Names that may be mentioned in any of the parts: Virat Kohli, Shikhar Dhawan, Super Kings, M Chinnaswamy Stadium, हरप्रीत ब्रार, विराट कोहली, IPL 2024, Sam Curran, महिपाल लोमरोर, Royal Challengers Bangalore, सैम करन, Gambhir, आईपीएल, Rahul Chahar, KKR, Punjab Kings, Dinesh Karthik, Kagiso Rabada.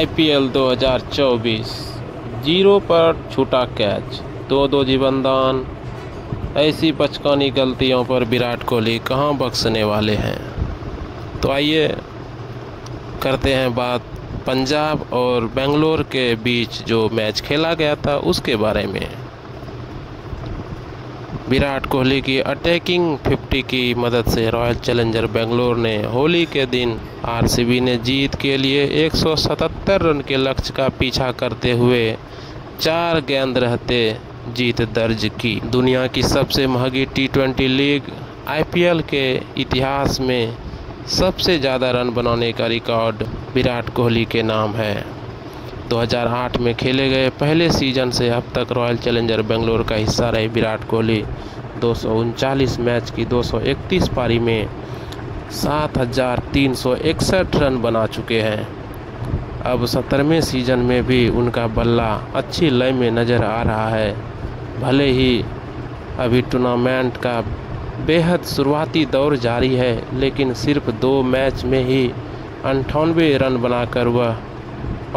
आईपीएल 2024 zero पर छूटा catch, 2-2 जीवनदान। ऐसी बचकानी गलतियों पर विराट कोहली कहां बख्सने वाले हैं। तो आइए करते हैं बात पंजाब और बेंगलोर के बीच जो मैच खेला गया था उसके बारे में। विराट कोहली की अटैकिंग 50 की मदद से रॉयल चैलेंजर बेंगलोर ने होली के दिन आरसीबी ने जीत के लिए 177 रन के लक्ष्य का पीछा करते हुए 4 गेंद रहते जीत दर्ज की। दुनिया की सबसे महंगी T20 लीग IPL के इतिहास में सबसे ज़्यादा रन बनाने का रिकॉर्ड विराट कोहली के नाम है। 2008 में खेले गए पहले सीजन से अब तक रॉयल चैलेंजर बेंगलोर का हिस्सा रहे विराट कोहली 239 मैच की 231 पारी में 7,361 रन बना चुके हैं। अब 17वें सीजन में भी उनका बल्ला अच्छी लय में नज़र आ रहा है। भले ही अभी टूर्नामेंट का बेहद शुरुआती दौर जारी है, लेकिन सिर्फ 2 मैच में ही 98 रन बनाकर वह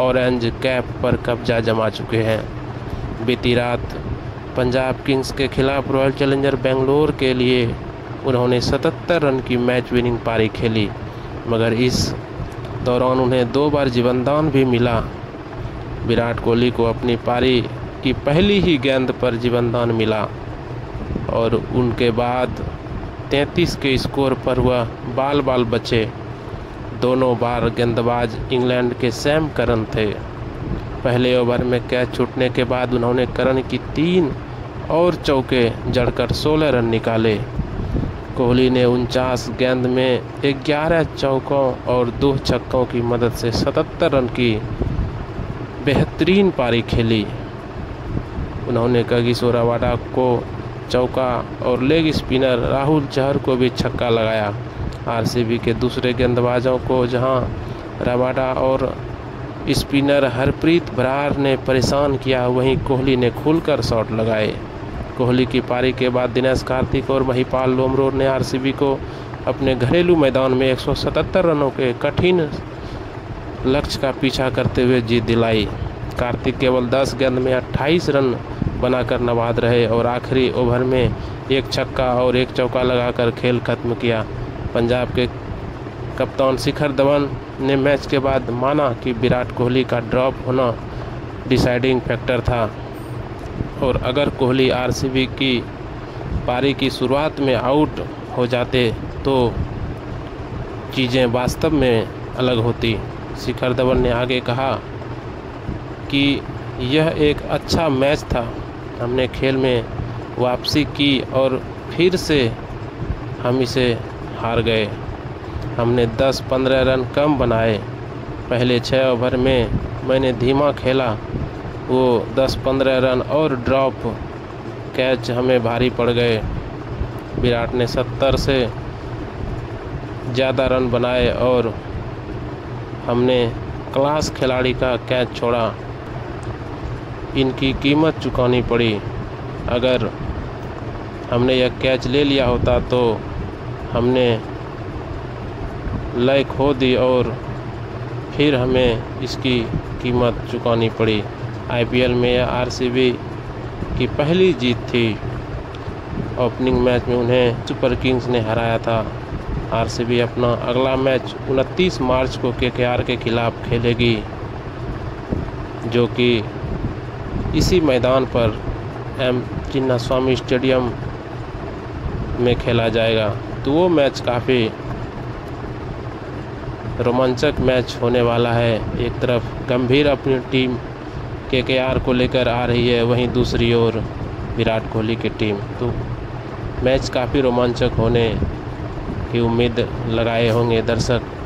ऑरेंज कैप पर कब्जा जमा चुके हैं। बीती रात पंजाब किंग्स के खिलाफ रॉयल चैलेंजर बेंगलोर के लिए उन्होंने 77 रन की मैच विनिंग पारी खेली, मगर इस दौरान उन्हें 2 बार जीवनदान भी मिला। विराट कोहली को अपनी पारी की पहली ही गेंद पर जीवनदान मिला और उनके बाद 33 के स्कोर पर वह बाल बाल बचे। दोनों बार गेंदबाज इंग्लैंड के सैम करन थे। पहले ओवर में कैच छूटने के बाद उन्होंने करन की 3 और चौके जड़कर 16 रन निकाले। कोहली ने 49 गेंद में 11 चौकों और 2 छक्कों की मदद से 77 रन की बेहतरीन पारी खेली। उन्होंने कागिसो रबाडा को चौका और लेग स्पिनर राहुल चहर को भी छक्का लगाया। आरसीबी के दूसरे गेंदबाजों को जहां रबाडा और स्पिनर हरप्रीत ब्रार ने परेशान किया, वहीं कोहली ने खुलकर शॉट लगाए। कोहली की पारी के बाद दिनेश कार्तिक और महिपाल लोमरोर ने आरसीबी को अपने घरेलू मैदान में 177 रनों के कठिन लक्ष्य का पीछा करते हुए जीत दिलाई। कार्तिक केवल 10 गेंद में 28 रन बनाकर नवाद रहे और आखिरी ओवर में 1 छक्का और 1 चौका लगाकर खेल खत्म किया। पंजाब के कप्तान शिखर धवन ने मैच के बाद माना कि विराट कोहली का ड्रॉप होना डिसाइडिंग फैक्टर था और अगर कोहली आरसीबी की पारी की शुरुआत में आउट हो जाते तो चीज़ें वास्तव में अलग होती। शिखर धवन ने आगे कहा कि यह एक अच्छा मैच था, हमने खेल में वापसी की और फिर से हम इसे हार गए। हमने 10-15 रन कम बनाए। पहले 6 ओवर में मैंने धीमा खेला, वो 10-15 रन और ड्रॉप कैच हमें भारी पड़ गए। विराट ने 70 से ज़्यादा रन बनाए और हमने क्लास खिलाड़ी का कैच छोड़ा, इनकी कीमत चुकानी पड़ी। अगर हमने यह कैच ले लिया होता तो हमने लय खो दी और फिर हमें इसकी कीमत चुकानी पड़ी। आईपीएल में आरसीबी की पहली जीत थी। ओपनिंग मैच में उन्हें सुपर किंग्स ने हराया था। आरसीबी अपना अगला मैच 29 मार्च को केकेआर के खिलाफ खेलेगी, जो कि इसी मैदान पर एम चिन्नास्वामी स्टेडियम में खेला जाएगा। तो वो मैच काफ़ी रोमांचक मैच होने वाला है। एक तरफ गंभीर अपनी टीम केकेआर को लेकर आ रही है, वहीं दूसरी ओर विराट कोहली की टीम। तो मैच काफ़ी रोमांचक होने की उम्मीद लगाए होंगे दर्शक।